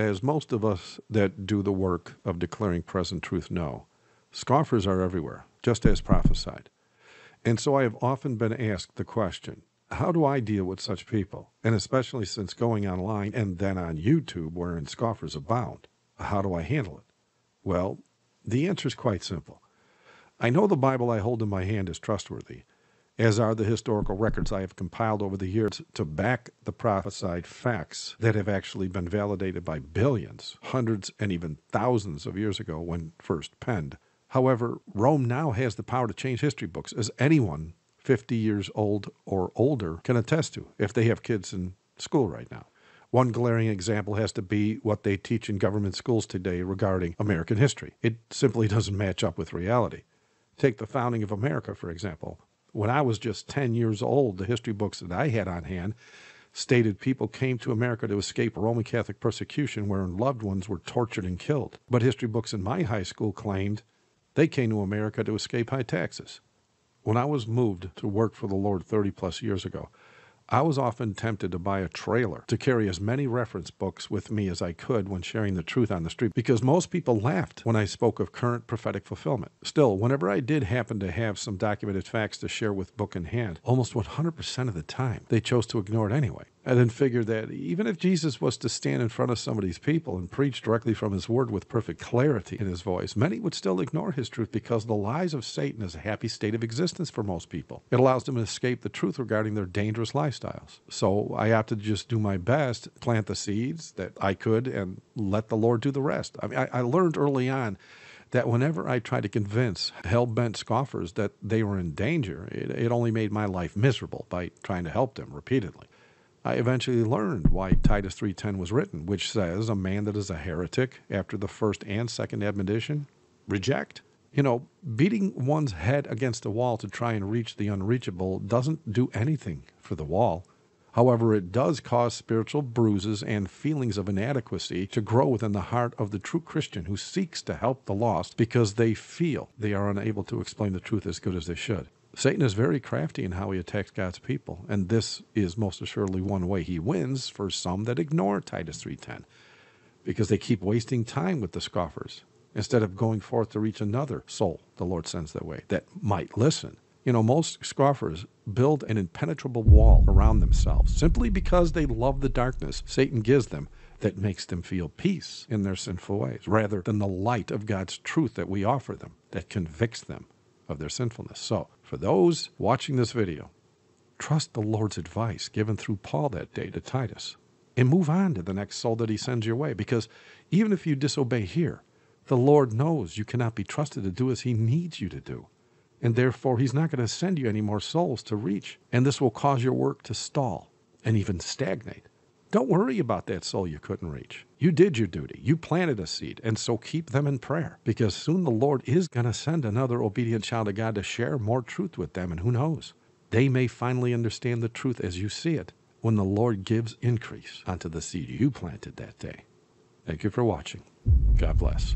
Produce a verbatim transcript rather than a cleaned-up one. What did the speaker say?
as most of us that do the work of declaring present truth know, scoffers are everywhere, just as prophesied. And so I have often been asked the question, how do I deal with such people? And especially since going online and then on YouTube, wherein scoffers abound, how do I handle it? Well, the answer is quite simple. I know the Bible I hold in my hand is trustworthy, as are the historical records I have compiled over the years to back the prophesied facts that have actually been validated by billions, hundreds, and even thousands of years ago when first penned. However, Rome now has the power to change history books, as anyone fifty years old or older can attest to if they have kids in school right now. One glaring example has to be what they teach in government schools today regarding American history. It simply doesn't match up with reality. Take the founding of America, for example. When I was just ten years old, the history books that I had on hand stated people came to America to escape Roman Catholic persecution wherein loved ones were tortured and killed. But history books in my high school claimed they came to America to escape high taxes. When I was moved to work for the Lord thirty plus years ago, I was often tempted to buy a trailer to carry as many reference books with me as I could when sharing the truth on the street, because most people laughed when I spoke of current prophetic fulfillment. Still, whenever I did happen to have some documented facts to share with book in hand, almost one hundred percent of the time, they chose to ignore it anyway. I then figured that even if Jesus was to stand in front of some of these people and preach directly from his word with perfect clarity in his voice, many would still ignore his truth because the lies of Satan is a happy state of existence for most people. It allows them to escape the truth regarding their dangerous lifestyles. So I opted to just do my best, plant the seeds that I could, and let the Lord do the rest. I mean, I, I learned early on that whenever I tried to convince hell-bent scoffers that they were in danger, it, it only made my life miserable by trying to help them repeatedly. I eventually learned why Titus three ten was written, which says a man that is a heretic after the first and second admonition, reject. You know, beating one's head against a wall to try and reach the unreachable doesn't do anything for the wall. However, it does cause spiritual bruises and feelings of inadequacy to grow within the heart of the true Christian who seeks to help the lost because they feel they are unable to explain the truth as good as they should. Satan is very crafty in how he attacks God's people, and this is most assuredly one way he wins for some that ignore Titus three ten, because they keep wasting time with the scoffers instead of going forth to reach another soul the Lord sends their way that might listen. You know, most scoffers build an impenetrable wall around themselves simply because they love the darkness Satan gives them that makes them feel peace in their sinful ways, rather than the light of God's truth that we offer them that convicts them of their sinfulness. So, for those watching this video, trust the Lord's advice given through Paul that day to Titus, and move on to the next soul that he sends your way, because even if you disobey here, the Lord knows you cannot be trusted to do as he needs you to do, and therefore he's not going to send you any more souls to reach, and this will cause your work to stall and even stagnate. Don't worry about that soul you couldn't reach. You did your duty. You planted a seed, and so keep them in prayer, because soon the Lord is going to send another obedient child of God to share more truth with them, and who knows? They may finally understand the truth as you see it when the Lord gives increase onto the seed you planted that day. Thank you for watching. God bless.